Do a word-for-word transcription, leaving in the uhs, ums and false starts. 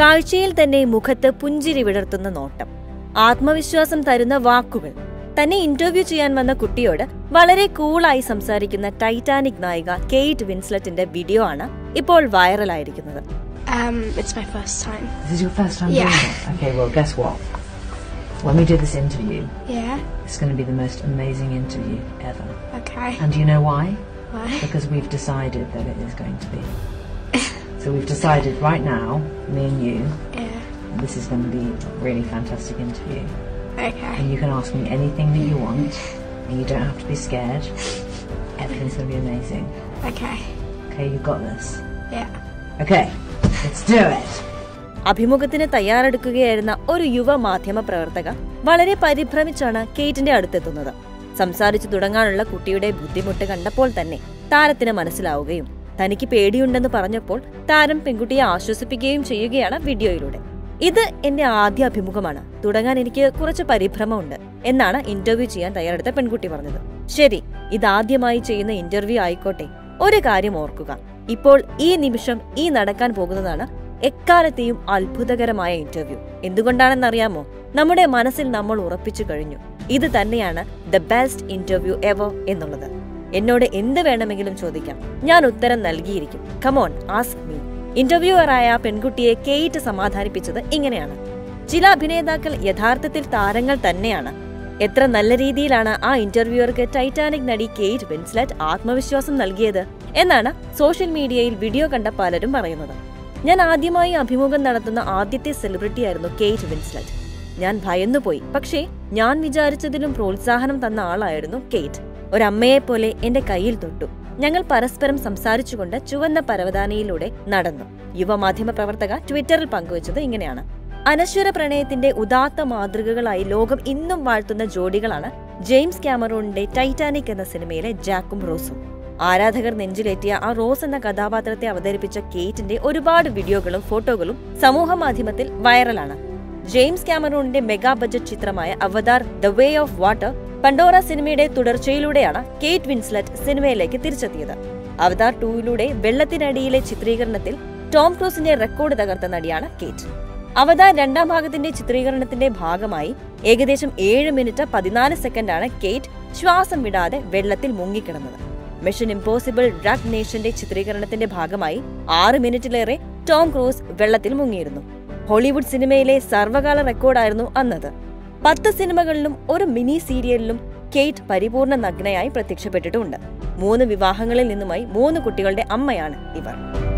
കാഴ്ചയിൽ തന്നെ മുഖത്ത് പുഞ്ചിരി വിടർത്തുന്ന നോട്ടം, ആത്മവിശ്വാസം തരുന്ന വാക്കുകൾ. തന്നെ ഇന്റർവ്യൂ ചെയ്യാൻ വന്ന കുട്ടിയോട് വളരെ കൂളായി സംസാരിക്കുന്ന ടൈറ്റാനിക് നായിക കെയ്റ്റ് വിൻസ്ലെറ്റിന്റെ വീഡിയോ ആണ് ഇപ്പോൾ വൈറലായിരിക്കുന്നത്. Um, it's my first time. This is your first time yeah. doing it? Okay, well, guess what? When we do this interview, yeah. it's going to be the most amazing interview ever. Okay. And do you know why? Why? Because we've decided that it is going to be. So we've decided right now, me and you, yeah. this is going to be a really fantastic interview. Okay. And you can ask me anything that you want, and you don't have to be scared. Everything's going to be amazing. Okay. Okay, you've got this. Yeah. Okay. അഭിമുഖത്തിന് തയ്യാറെടുക്കുകയായിരുന്ന ഒരു യുവ മാധ്യമ പ്രവർത്തക വളരെ പരിഭ്രമിച്ചാണ് കേറ്റിന്റെ അടുത്തെത്തുന്നത്. സംസാരിച്ചു തുടങ്ങാനുള്ള കുട്ടിയുടെ ബുദ്ധിമുട്ട് കണ്ടപ്പോൾ തന്നെ താരത്തിന് മനസ്സിലാവുകയും തനിക്ക് പേടിയുണ്ടെന്ന് പറഞ്ഞപ്പോൾ താരം പെൺകുട്ടിയെ ആശ്വസിപ്പിക്കുകയും ചെയ്യുകയാണ് വീഡിയോയിലൂടെ. ഇത് എന്റെ ആദ്യ അഭിമുഖമാണ്, തുടങ്ങാൻ എനിക്ക് കുറച്ച് പരിഭ്രമമുണ്ട് എന്നാണ് ഇന്റർവ്യൂ ചെയ്യാൻ തയ്യാറെടുത്ത പെൺകുട്ടി പറഞ്ഞത്. ശരി, ഇതാദ്യമായി ചെയ്യുന്ന ഇന്റർവ്യൂ ആയിക്കോട്ടെ, ഒരു കാര്യം ഓർക്കുക, ഇപ്പോൾ ഈ നിമിഷം ഈ നടക്കാൻ പോകുന്നതാണ് എക്കാലത്തെയും അത്ഭുതകരമായ ഇന്റർവ്യൂ. എന്തുകൊണ്ടാണെന്നറിയാമോ? നമ്മുടെ മനസ്സിൽ നമ്മൾ ഉറപ്പിച്ചു കഴിഞ്ഞു, ഇത് തന്നെയാണ് ദ ബെസ്റ്റ് ഇന്റർവ്യൂ എവർ എന്നുള്ളത്. എന്നോട് എന്ത് വേണമെങ്കിലും ചോദിക്കാം, ഞാൻ ഉത്തരം നൽകിയിരിക്കും. Come on, ask me. ഇന്റർവ്യൂവറായ പെൺകുട്ടിയെ കേറ്റ് സമാധാനിപ്പിച്ചത് ഇങ്ങനെയാണ്. ചില അഭിനേതാക്കൾ യഥാർത്ഥത്തിൽ താരങ്ങൾ തന്നെയാണ്. എത്ര നല്ല രീതിയിലാണ് ആ ഇന്റർവ്യൂവർക്ക് ടൈറ്റാനിക് നടി കെയ്റ്റ് വിൻസ്ലെറ്റ് ആത്മവിശ്വാസം നൽകിയത് എന്നാണ് സോഷ്യൽ മീഡിയയിൽ വീഡിയോ കണ്ട പലരും പറയുന്നത്. ഞാൻ ആദ്യമായി അഭിമുഖം നടത്തുന്ന ആദ്യത്തെ സെലിബ്രിറ്റി ആയിരുന്നു കെയ്റ്റ് വിൻസ്ലെറ്റ്. ഞാൻ ഭയന്നുപോയി, പക്ഷേ ഞാൻ വിചാരിച്ചതിലും പ്രോത്സാഹനം തന്ന ആളായിരുന്നു കെയ്റ്റ്. ഒരമ്മയെ പോലെ എന്റെ കയ്യിൽ തൊട്ടു. ഞങ്ങൾ പരസ്പരം സംസാരിച്ചുകൊണ്ട് ചുവന്ന പരവതാനിയിലൂടെ നടന്നു. യുവ മാധ്യമ പ്രവർത്തക ട്വിറ്ററിൽ പങ്കുവച്ചത് ഇങ്ങനെയാണ്. അനശ്വര പ്രണയത്തിന്റെ ഉദാത്ത മാതൃകകളായി ലോകം ഇന്നും വാഴ്ത്തുന്ന ജോഡികളാണ് ജെയിംസ് ക്യാമറോണിന്റെ ടൈറ്റാനിക് എന്ന സിനിമയിലെ ജാക്കും റോസും. ആരാധകർ നെഞ്ചിലേറ്റിയ ആ റോസ് എന്ന കഥാപാത്രത്തെ അവതരിപ്പിച്ച കേറ്റിന്റെ ഒരുപാട് വീഡിയോകളും ഫോട്ടോകളും സമൂഹ മാധ്യമത്തിൽ വൈറലാണ്. ജെയിംസ് ക്യാമറോണിന്റെ മെഗാ ബജറ്റ് ചിത്രമായ Avatar the way of water Pandora സിനിമയുടെ തുടർച്ചയിലൂടെയാണ് കെയ്റ്റ് വിൻസ്ലെറ്റ് സിനിമയിലേക്ക് തിരിച്ചെത്തിയത്. അവതാർ ടൂയിലൂടെ വെള്ളത്തിനടിയിലെ ചിത്രീകരണത്തിൽ ടോം ക്രൂസിന്റെ റെക്കോർഡ് തകർത്ത നടിയാണ് കേറ്റ്. അവതാർ രണ്ടാം ഭാഗത്തിന്റെ ചിത്രീകരണത്തിന്റെ ഭാഗമായി ഏകദേശം ഏഴ് മിനിറ്റ് പതിനാല് സെക്കൻഡാണ് കേറ്റ് ശ്വാസം വിടാതെ വെള്ളത്തിൽ മുങ്ങിക്കിടന്നത്. മിഷൻ ഇമ്പോസിബിൾ ഡ്രഗ് നേഷന്റെ ചിത്രീകരണത്തിന്റെ ഭാഗമായി ആറ് മിനിറ്റിലേറെ ടോം ക്രൂസ് വെള്ളത്തിൽ മുങ്ങിയിരുന്നു. ഹോളിവുഡ് സിനിമയിലെ സർവകാല റെക്കോർഡായിരുന്നു അന്നത്. പത്ത് സിനിമകളിലും ഒരു മിനി സീരിയലിലും കേറ്റ് പരിപൂർണ നഗ്നയായി പ്രത്യക്ഷപ്പെട്ടിട്ടുണ്ട്. മൂന്ന് വിവാഹങ്ങളിൽ നിന്നുമായി മൂന്ന് കുട്ടികളുടെ അമ്മയാണ് ഇവർ.